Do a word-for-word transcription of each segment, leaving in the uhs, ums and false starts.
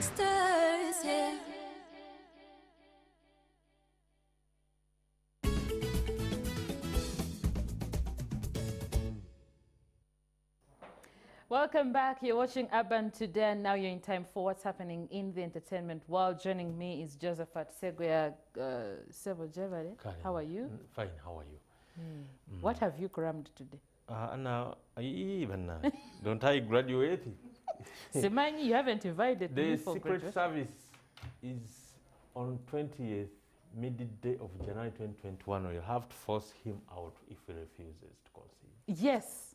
Stars, yeah. Welcome back. You're watching Urban Today, and now you're in time for what's happening in the entertainment world. Joining me is Joseph Atseguia Sebojevari. How are you? Fine. How are you? Mm. Mm. What have you crammed today? Uh, now, even now, don't I graduate? Simani, you haven't invited the me for The Secret graduation. Service is on twentieth, midday of January twenty twenty-one. We'll have to force him out if he refuses to concede. Yes.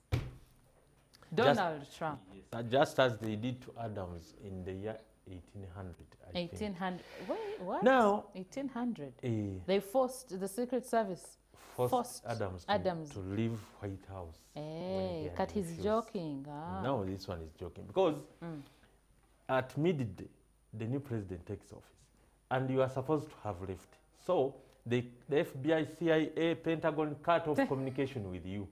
Donald just, Trump. Yes, uh, just as they did to Adams in the year eighteen hundred, I eighteen hundred. Think. Wait, what? Now, eighteen hundred. Uh, they forced the Secret Service. Forced, forced Adams, to, Adams. to leave White House. Hey, cut his joking. Ah. No, this one is joking. Because mm. at midday, the new president takes office. And you are supposed to have left. So the, the F B I, C I A, Pentagon cut off communication with you.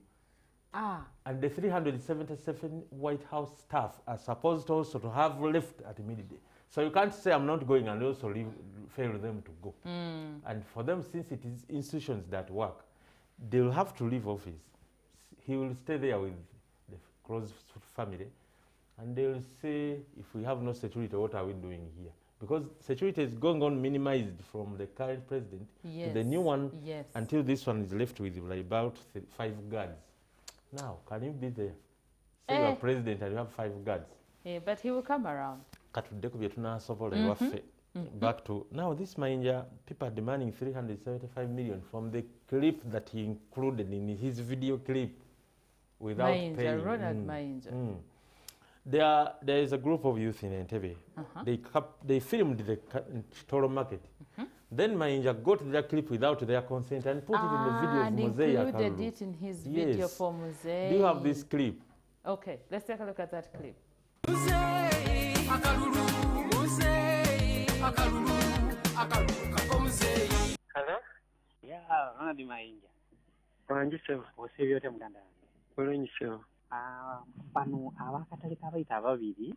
Ah. And the three hundred seventy-seven White House staff are supposed also to have left at midday. So you can't say I'm not going and also leave, fail them to go. Mm. And for them, since it is institutions that work, they'll have to leave office. He will stay there with the close family. And they'll say, if we have no security, what are we doing here? Because security is going on minimized from the current president yes. to the new one yes. until this one is left with like about five guards. Now, can you be there? Say eh. you are president and you have five guards. Yeah, but he will come around. Mm-hmm. Back to now, this Mayanja, people are demanding three hundred seventy-five million from the clip that he included in his video clip without Mayanja, paying. Ronald mm. Mayanja. Mm. There, are, there is a group of youth in N T V. Uh-huh. They cap, they filmed the Chitoro market. Mm-hmm. Then Mayanja got their clip without their consent and put ah, it in the video of Mosei. And included it in his yes. video for Mosei. Do you have this clip? Okay, let's take a look at that clip. Hello? Yeah, I'm not in my India. I'm just a serious man. We're in show. Ah, Panu Avakatalika Tavavidi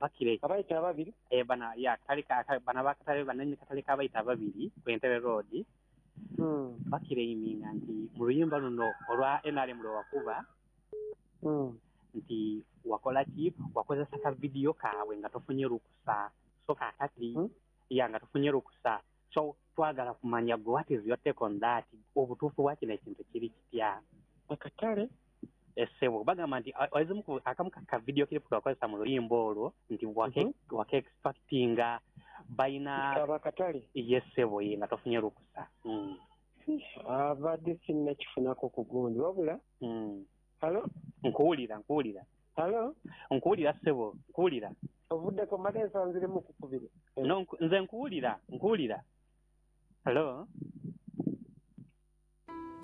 Bakiri. Avakavi? Ebana, yeah, Kalika, Banavakari, Banakatalika Tavavidi, Winter Road. Hm, Bakiri mean and the Murimbano or Enarim Rokuba. Hm. Nti wakola ki wakoza saka video ka wengatofunye rukusa soka kati hmm? ya ngatofunye rukusa so twagala kumanya go what is your take on that obutufu waki na kintu kiri kitya akakare esebo bagamba nti oizimuko akamuka ka video kiri kukoza mu limbo olwo nti wake mm -hmm. wake expectinga baina abakatali yesebo ye ngatofunye rukusa mm. abadde sinne kifunako kugundi wabula mm. Hello? Nkuulira, nkuulira. Hello? Nkuulira sebo, nkuulira. Ovude ko madesa nzire mu kukubira. No, nze nkuulira, nkuulira. Hello?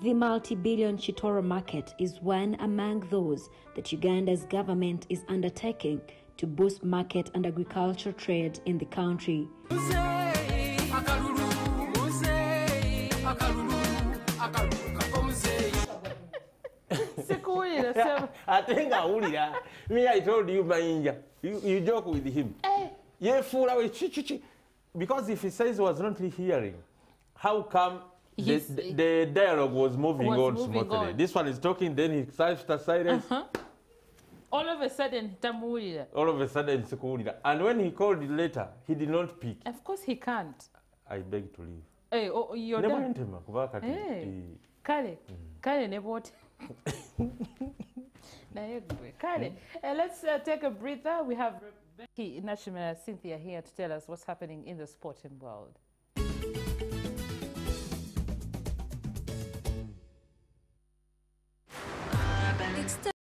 The multi-billion Chitoro market is one among those that Uganda's government is undertaking to boost market and agriculture trade in the country. I think I would. Me, I told you, Mayanja. You, you joke with him. Eh. Yeah, fool away. Because if he says he was not hearing, how come the, the, the dialogue was moving was on smoothly? This one is talking, then he starts to silence. Uh-huh. All of a sudden, Tamurida. All of a sudden, Sikurida. And when he called later, he did not pick. Of course, he can't. I beg to leave. Hey, oh, you're done. Hey. Kale, Kale, never. Let's uh, take a breather. We have Becky Nashima Cynthia here to tell us what's happening in the sporting world.